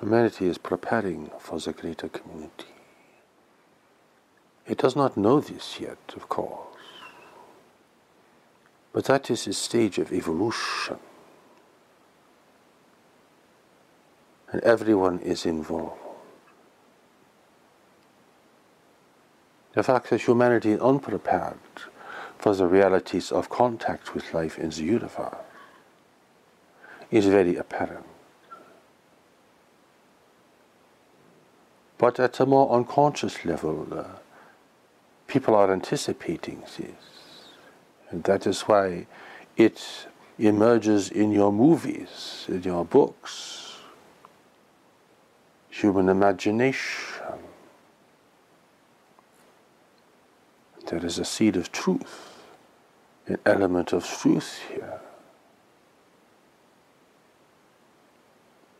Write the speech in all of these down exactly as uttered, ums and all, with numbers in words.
Humanity is preparing for the greater community. It does not know this yet, of course, but that is a stage of evolution, and everyone is involved. The fact that humanity is unprepared for the realities of contact with life in the universe is very apparent. But at a more unconscious level, uh, people are anticipating this. And that is why it emerges in your movies, in your books, human imagination. There is a seed of truth, an element of truth here.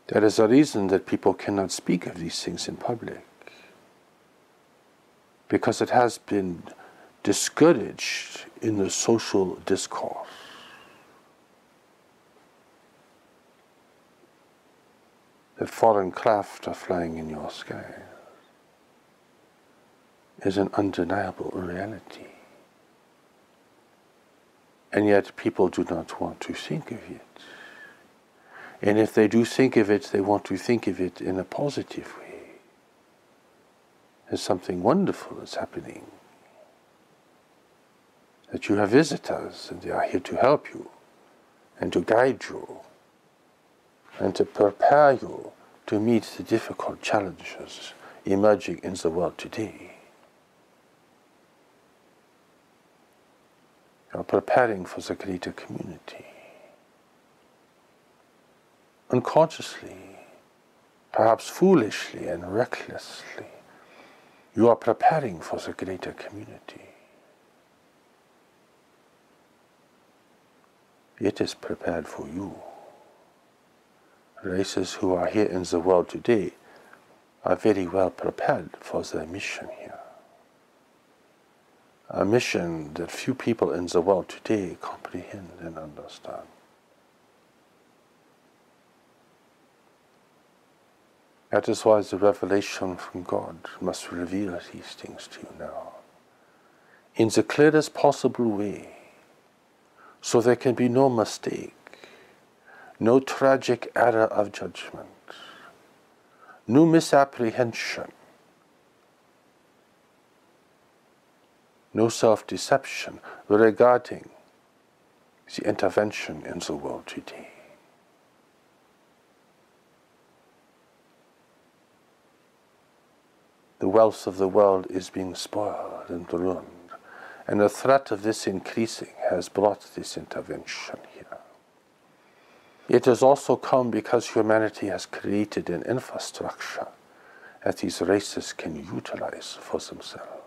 There is a reason that people cannot speak of these things in public, because it has been discouraged in the social discourse. That foreign craft are flying in your sky is an undeniable reality. And yet people do not want to think of it. And if they do think of it, they want to think of it in a positive way. There's something wonderful that's happening. That you have visitors, and they are here to help you, and to guide you, and to prepare you to meet the difficult challenges emerging in the world today. You are preparing for the greater community. Unconsciously, perhaps foolishly and recklessly, you are preparing for the greater community. It is prepared for you. Races who are here in the world today are very well prepared for their mission here. A mission that few people in the world today comprehend and understand. That is why the revelation from God must reveal these things to you now, in the clearest possible way, so there can be no mistake, no tragic error of judgment, no misapprehension, no self-deception regarding the intervention in the world today. The wealth of the world is being spoiled and ruined. And the threat of this increasing has brought this intervention here. It has also come because humanity has created an infrastructure that these races can utilize for themselves.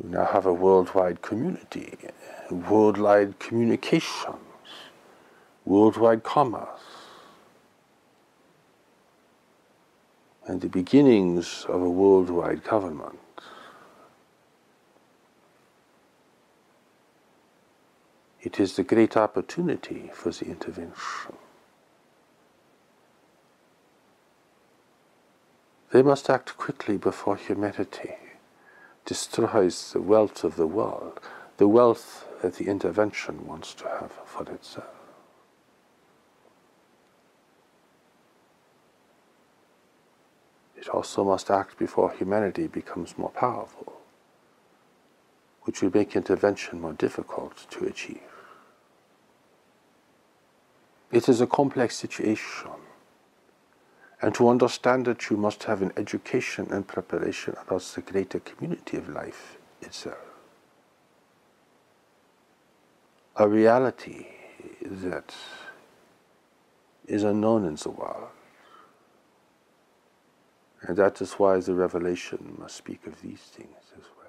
You now have a worldwide community, worldwide communications, worldwide commerce, and the beginnings of a worldwide government. It is the great opportunity for the intervention. They must act quickly before humanity destroys the wealth of the world, the wealth that the intervention wants to have for itself. It also must act before humanity becomes more powerful, which will make intervention more difficult to achieve. It is a complex situation, and to understand it, you must have an education and preparation about the greater community of life itself. A reality that is unknown in the world, and that is why the revelation must speak of these things as well.